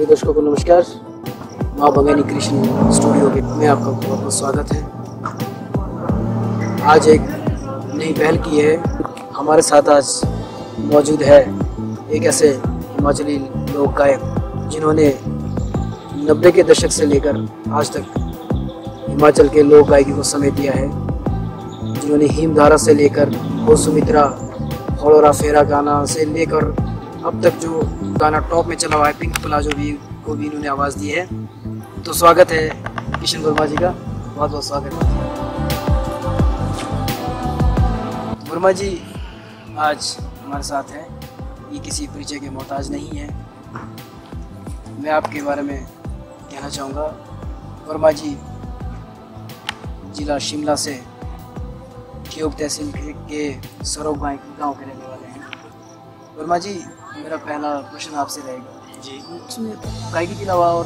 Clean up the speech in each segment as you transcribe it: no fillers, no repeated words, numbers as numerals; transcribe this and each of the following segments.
सभी दर्शकों को नमस्कार। माँ भगनी कृष्ण स्टूडियो में आपका बहुत बहुत स्वागत है। आज एक नई पहल की है। हमारे साथ आज मौजूद है एक ऐसे हिमाचली लोक गायक जिन्होंने 90 के दशक से लेकर आज तक हिमाचल के लोक गायकी को समेट दिया है, जिन्होंने हीमधारा से लेकर वो सुमित्रा हरोरा फेरा गाना से लेकर अब तक जो गाना टॉप में चला हुआ है पिंक प्लाजो को भी इन्होंने आवाज़ दी है। तो स्वागत है किशन वर्मा जी का, बहुत बहुत स्वागत है। वर्मा जी आज हमारे साथ हैं, ये किसी परिचय के मोहताज नहीं है। मैं आपके बारे में कहना चाहूँगा, वर्मा जी जिला शिमला से क्यों तहसील के सरोग गाँव के रहने वाले हैं। वर्मा जी, मेरा पहला प्रश्न आपसे रहेगा जी, उसमें गायकी के अलावा और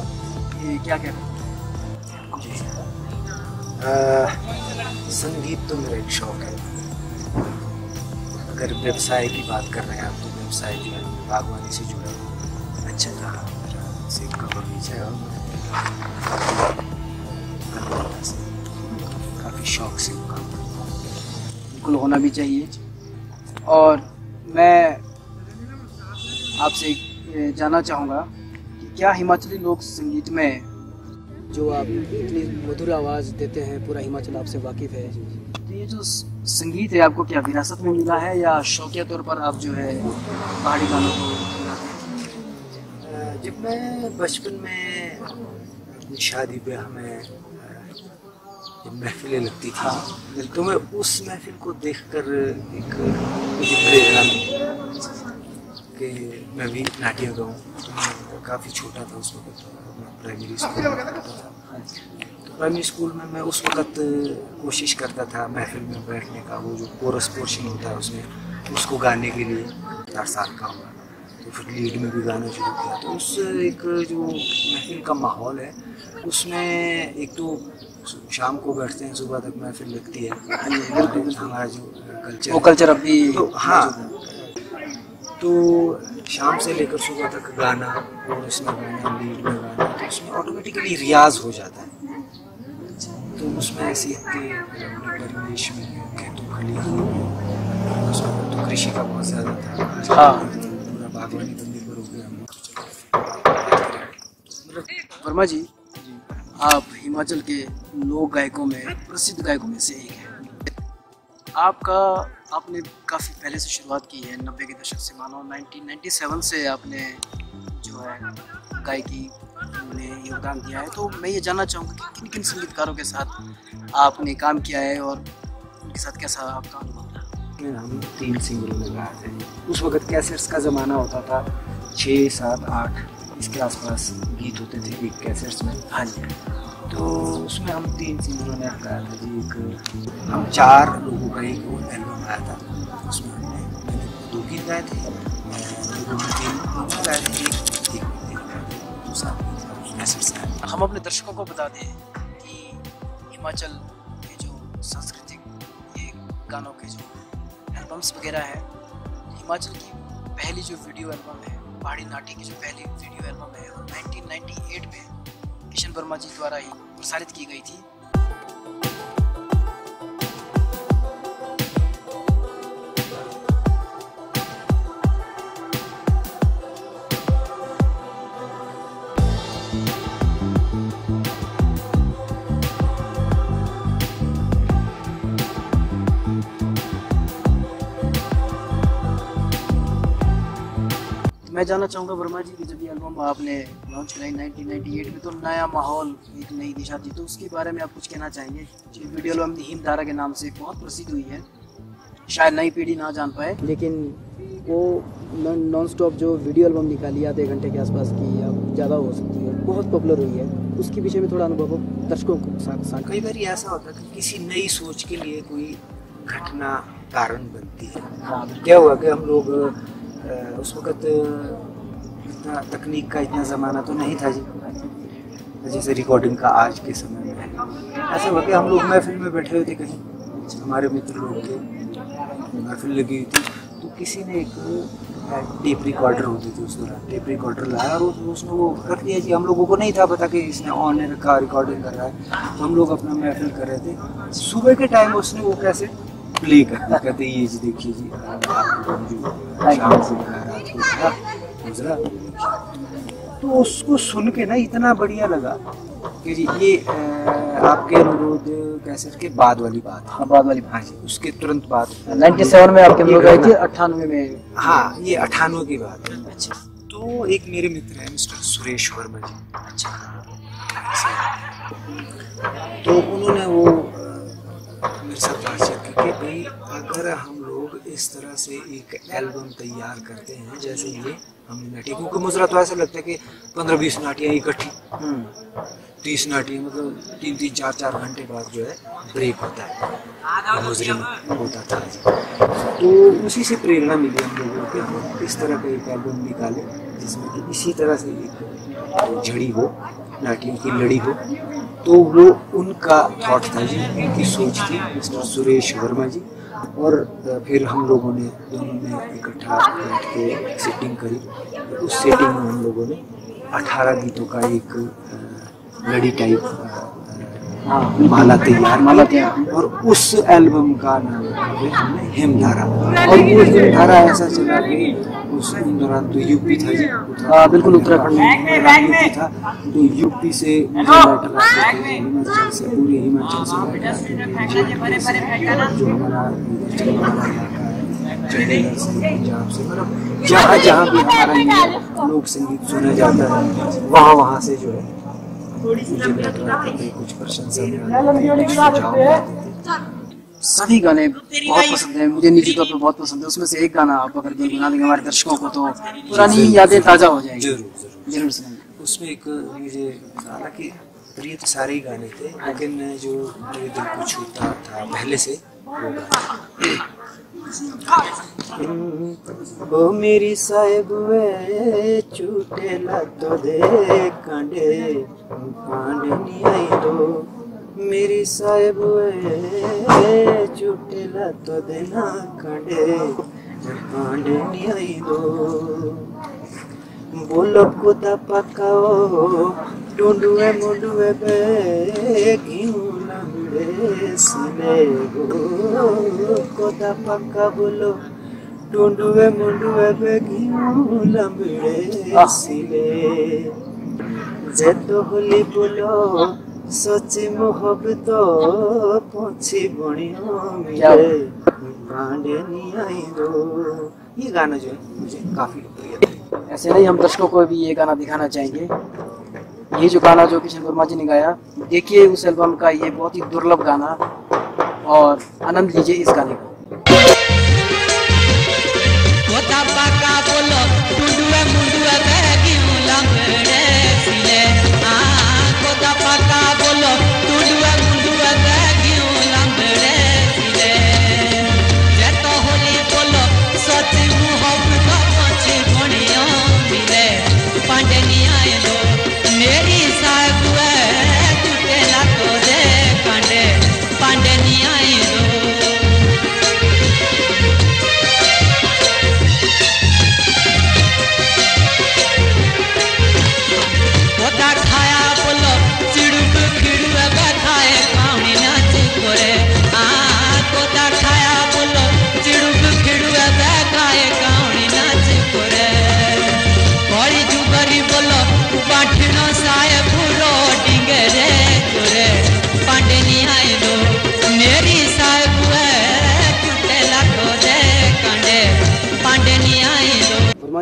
क्या क्या जी? संगीत तो मेरा एक शौक है। अगर व्यवसाय की बात कर रहे हैं आप, तो व्यवसाय जो है बागवानी से जुड़ा हुआ। अच्छा कहा, मेरा सेब का बगीचा है, काफ़ी शौक से काम होना भी चाहिए। और मैं आपसे जानना चाहूँगा कि क्या हिमाचली लोक संगीत में जो आप इतनी मधुर आवाज़ देते हैं, पूरा हिमाचल आपसे वाकिफ है, तो ये जो संगीत है आपको क्या विरासत में मिला है या शौकिया तौर पर आप जो है पहाड़ी गानों को? जब मैं बचपन में अपनी शादी ब्याह में महफिलें लगती थी, तो मैं उस महफिल को देखकर एक मुझे प्रेरणा मिली कि मैं भी नाटिया गाऊँ। काफ़ी छोटा था उस वक्त, प्राइमरी स्कूल में पढ़ता था। तो प्राइमरी स्कूल में मैं उस वक्त कोशिश करता था महफिल में बैठने का, वो जो कोरस पोर्शन होता है उसमें, उसको गाने के लिए। 4 साल का हुआ तो फिर लीड में भी गाना शुरू किया। तो उस एक जो महफिल का माहौल है उसमें एक तो शाम को बैठते हैं, सुबह तक महफिल लगती है, हमारा जो कल्चर वो कल्चर अभी तो हाँ, तो शाम से लेकर सुबह तक गाना और इसमें गाना, लीड में गाना, तो उसमें ऑटोमेटिकली रियाज हो जाता है। तो उसमें ऐसी परिवेश में खेतों खली तो कृषि का बहुत ज़्यादा था। हाँ, पूरा बागवानी बंदी पर हो गया। वर्मा जी, आप हिमाचल के लोक गायकों में, प्रसिद्ध गायकों में से एक हैं। आपने काफ़ी पहले से शुरुआत की है, 90 के दशक से, मानो 1997 से आपने जो है गायकी में योगदान दिया है। तो मैं ये जानना चाहूँगा कि किन किन संगीतकारों के साथ आपने काम किया है और उनके साथ कैसा आपका अनुभव रहा? हम 3 सिंगरों में गाए थे। उस वक्त कैसेट्स का ज़माना होता था, 6, 7, 8 इसके आसपास गीत होते थे एक कैसेट्स में। हाँ जी, तो उसमें हम 3 सिंगरों ने गाया था जी। एक हम 4 लोगों का एक एल्बम आया था, उसमें मैंने 2 गीत गाए थे, 2 गाए थे। हम अपने दर्शकों को बता दें कि हिमाचल के जो सांस्कृतिक ये गानों के जो एल्बम्स वगैरह हैं, हिमाचल की पहली जो वीडियो एल्बम है पहाड़ी नाटी की, जो पहली वीडियो एल्बम है, वो 1998 में किशन वर्मा जी द्वारा ही प्रसारित की गई थी। मैं जानना चाहूँगा वर्मा जी की, जब ये एल्बम आपने लॉन्च कराई 1998 में, तो नया माहौल, एक नई दिशा थी, तो उसके बारे में आप कुछ कहना चाहेंगे? ये वीडियो एल्बम हीमधारा के नाम से बहुत प्रसिद्ध हुई है, शायद नई पीढ़ी ना जान पाए, लेकिन वो नॉन स्टॉप जो वीडियो एल्बम निकाली है, आधे घंटे के आसपास की या ज़्यादा हो सकती है, बहुत पॉपुलर हुई है। उसके पीछे में थोड़ा अनुभव दर्शकों को साथ। कई बार ऐसा होता है कि किसी नई सोच के लिए कोई घटना कारण बनती है। क्या हुआ कि हम लोग उस वक़्त इतना तकनीक का इतना ज़माना तो नहीं था जी, जैसे रिकॉर्डिंग का आज के समय में। ऐसा हुआ कि हम लोग महफिल में बैठे हुए थे कहीं, हमारे मित्र लोग थे, महफिल लगी हुई थी, तो किसी ने एक टेप रिकॉर्डर होती थी उस दौरान, टेप रिकॉर्डर लाया और उसने वो कर दिया जी। हम लोगों को नहीं था पता कि इसने ऑन एयर का रिकॉर्डिंग कर रहा है, तो हम लोग अपना महफिल कर रहे थे। सुबह के टाइम उसने वो कैसे प्ले करते कहते ये जी देखिए जी गुजरा। तो उसको सुन के ना इतना बढ़िया लगा कि जी ये आपके अनुरोध कैसेट के बाद वाली बात है, बाद वाली बात है, उसके तुरंत बाद 97 में आपके अनुरोध आई थी, 98 में, हाँ ये 98 की बात है। अच्छा, तो एक मेरे मित्र हैं मिस्टर सुरेश वर्मा जी, अच्छा, तो उन्होंने वो मेरे साथ बातचीत की कि भाई अगर हम लोग इस तरह से एक एल्बम तैयार करते हैं जैसे ये हमने नाटिया, क्योंकि मुझे तो ऐसा लगता है कि 15-20 नाटियाँ इकट्ठी, 30 नाटियाँ, मतलब 3-4 घंटे बाद जो है ब्रेक होता है, मुजरे में होता था। तो उसी से प्रेरणा मिली हम लोगों को हम इस तरह का एक एल्बम निकाले जिसमें कि इसी तरह से एक झड़ी हो, नाटियों की लड़ी हो। तो वो उनका थॉट था जी, उनकी सोच थी, मिस्टर सुरेश वर्मा जी। और फिर हम लोगों ने दोनों ने इकट्ठा बैठ के सेटिंग करी। उस सेटिंग में हम लोगों ने 18 गीतों का एक लड़ी टाइप माला तैयार और उस एल्बम का नाम हमने हीमधारा। और हीमधारा ऐसा चला कि उस दौरान तो यूपी था जी, बिल्कुल उत्तराखंड में था, तो यूपी से हिमाचल से, पूरे हिमाचल से, जो हमारा पंजाब से, मतलब जहाँ जहाँ भी हमारा लोक संगीत सुना जाता है वहाँ वहाँ से जो है कुछ प्रशंसा। सभी गाने बहुत पसंद हैं मुझे, निजी तौर पर बहुत पसंद है। उसमें से एक गाना आप अगर गुनगुना देंगे हमारे दर्शकों को तो पुरानी यादें ताज़ा हो जाएंगी। जरूर सुनिए। उसमें एक मुझे हालांकि प्रिय तो सारे ही गाने थे, लेकिन जो मेरे दिल को छूता था पहले से वो गाना वो मेरी साहेब वे छूटे लातो दे कांडे कांडे नी आई दो मेरी साहेब वे छूटे लातो दे ना कांडे कांडे नी आई दो बोलो कोता पकाओ ढूंढुए मुंडुए बे क्यों कोता पक्का बोलो ढूंढुए मुंडुए लंबड़े सिले जे तो होली बोलो सची मोहब्बत पहुंची बनियो मिले बांडे नहीं आई दो। ये गाना जो है मुझे काफी प्रिय है। ऐसे नहीं हम दर्शकों को भी ये गाना दिखाना चाहेंगे। ये जो गाना जो किशन वर्मा जी ने गाया, देखिए उस एल्बम का ये बहुत ही दुर्लभ गाना, और आनंद लीजिए इस गाने को।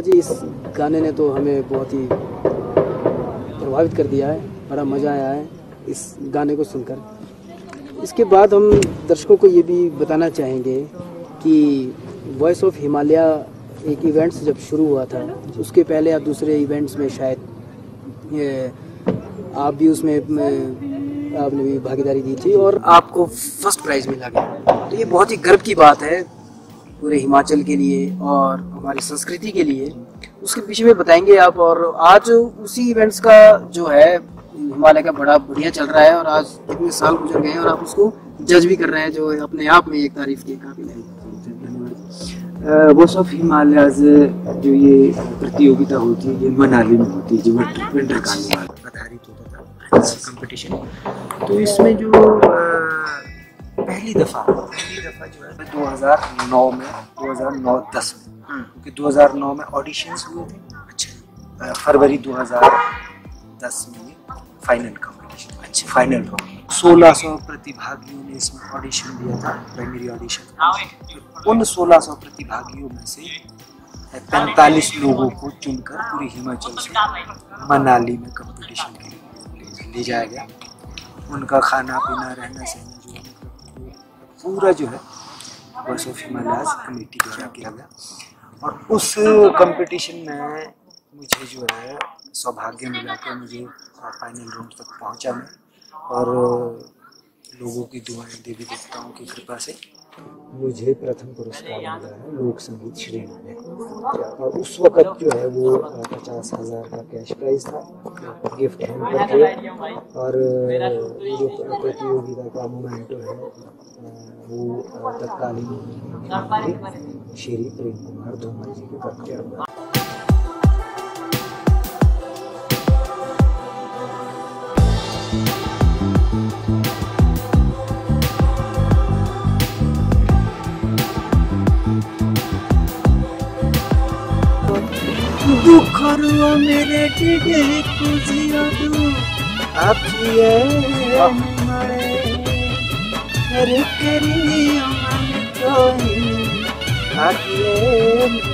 जी इस गाने ने तो हमें बहुत ही प्रभावित कर दिया है, बड़ा मज़ा आया है इस गाने को सुनकर। इसके बाद हम दर्शकों को ये भी बताना चाहेंगे कि वॉयस ऑफ हिमालया एक इवेंट्स जब शुरू हुआ था, उसके पहले या दूसरे इवेंट्स में शायद आप भी उसमें आपने भी भागीदारी दी थी और आपको फर्स्ट प्राइज़ मिला गया। तो ये बहुत ही गर्व की बात है पूरे हिमाचल के लिए और हमारी संस्कृति के लिए। उसके पीछे में बताएंगे आप। और आज उसी इवेंट्स का जो है हिमालय का बड़ा बढ़िया चल रहा है और आज कितने साल गुजर गए हैं और आप उसको जज भी कर रहे हैं, जो अपने आप में एक तारीफ के काबिल है। वॉयस ऑफ हिमालया जो ये प्रतियोगिता होती है ये मनाली में होती है, जो विंटर कार्निवल आधारित होता था कंपटीशन। तो इसमें जो पहली दफ़ा जो है 2009-10 में, क्योंकि 2009 में ऑडिशंस हुए थे। अच्छा, फरवरी 2010 में फाइनल कॉम्पिटिशन। अच्छा, फाइनल हो 1600 प्रतिभागियों ने इसमें ऑडिशन दिया था, प्राइमरी ऑडिशन। उन 1600 प्रतिभागियों में से 45 लोगों को चुनकर पूरे हिमाचल से मनाली में कंपटीशन के लिए ले जाया गया। उनका खाना पीना रहना सहना जो है पूरा जो है वॉइस ऑफ हिमालयाज कमेटी द्वारा किया गया। और उस कंपटीशन में मुझे जो है सौभाग्य मिला कि मुझे फाइनल राउंड तक पहुंचा मैं, और लोगों की दुआएं देवी देवताओं की कृपा से मुझे प्रथम पुरस्कार मिला है लोक संगीत श्रेणी में। और उस वक़्त जो है वो 50,000 का कैश प्राइज़ था, गिफ्ट हैम्पर थे, और जो प्रतियोगिता का मोमेंट है वो तत्कालीन श्री प्रेम कुमार धूमल जी के प्रत्यारोपण। दुखरो मेरे टिडे कुजिया दो आपे हमारे हर करियो मन कोई आपे।